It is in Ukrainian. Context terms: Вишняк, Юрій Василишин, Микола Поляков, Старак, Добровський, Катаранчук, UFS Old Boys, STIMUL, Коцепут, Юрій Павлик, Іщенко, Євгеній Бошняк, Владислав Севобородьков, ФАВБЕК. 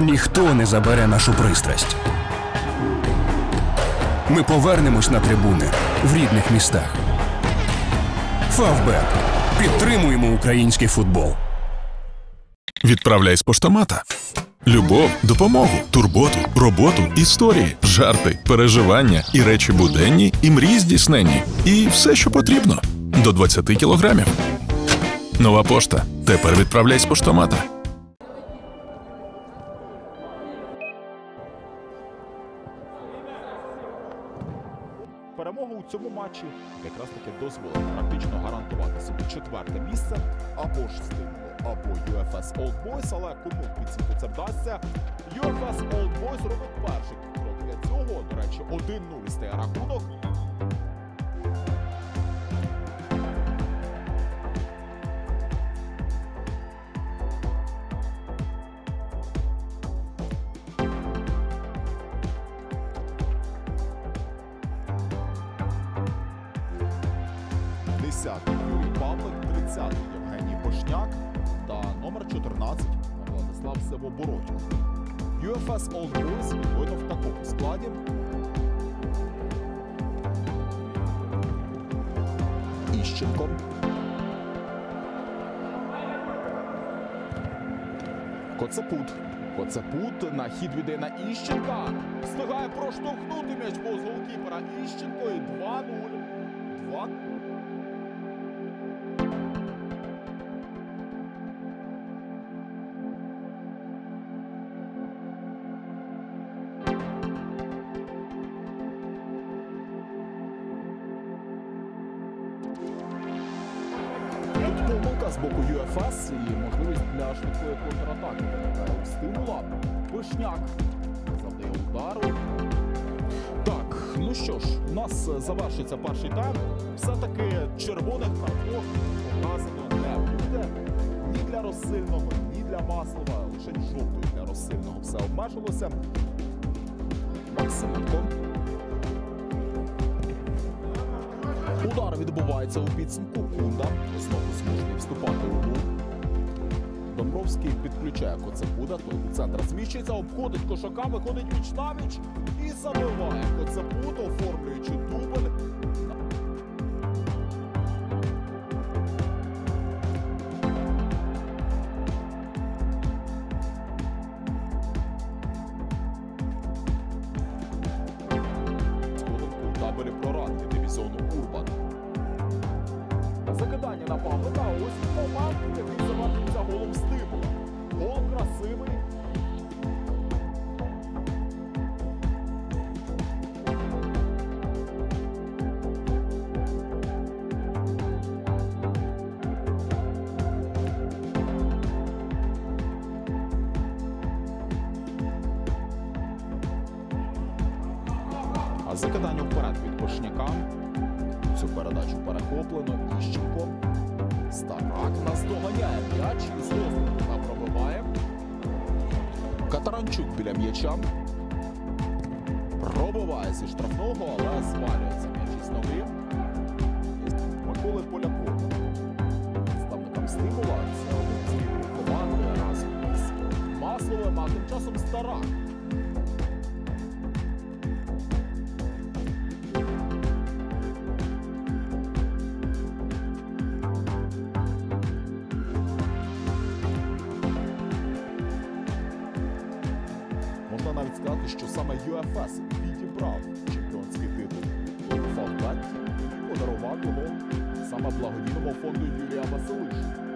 Ніхто не забере нашу пристрасть. Ми повернемось на трибуни в рідних містах. ФАВБЕК. Підтримуємо український футбол. Відправляй з поштомата. Любов, допомогу, турботу, роботу, історії, жарти, переживання і речі буденні, і мрії здійсненні. І все, що потрібно. До 20 кілограмів. Нова пошта. Тепер відправляй з поштомата. Перемогу у цьому матчі якраз таки дозволить практично гарантувати собі четверте місце, або ж стимулу, або UFS Old Boys, але кому підсумку це вдасться? UFS Old Boys робить перший крок для цього, до речі, 1-0 стає рахунок. Десятий Юрій Павлик, 30-й Євгеній Бошняк та номер 14 Владислав Севобородьков. UFS Old Boys відбито в такому складі. Іщенко. Коцепут. Коцепут на хід віде на Іщенка. Встигає проштовхнути м'яч повз голкіпера Іщенко і 2-0. З боку UFS і можливість для швидкої контратаки. Стимула. Вишняк завдає удару. Так, ну що ж, у нас завершиться перший тайм. Все-таки червоних карток показано не буде. Ні для Росильного, ні для Маслова. Лише жовтою для Росильного все обмежилося. Максименко. Удар відбувається у підсумку. Кунда знову змушений вступати у гру. Добровський підключає Коцепуда, той у центр зміщується, обходить кошака, виходить віч-навіч і забиває Коцепут, оформлюючи дубль. Сходинку у таборі прорад від дивізіону «Урбан». Закидання на Павлика, ось момент, який завершується голом Стимула. Гол красивий. А закидання вперед від Бошняка. Цю передачу перехоплено Іщенко. Старак наздоганяє м'яч і з розгляду вона пробиває. Катаранчук біля м'яча. Пробиває зі штрафного, але звалюється м'яч із ноги. Миколи Полякова. Представникам Стимула. Це один з лідерів команди разом із Масловим, а тим часом Старак. Навіть сказати, що саме UFS відібрав чемпіонський титул у ФАВБЕК і подарував його саме благодійному фонду Юрія Василишина.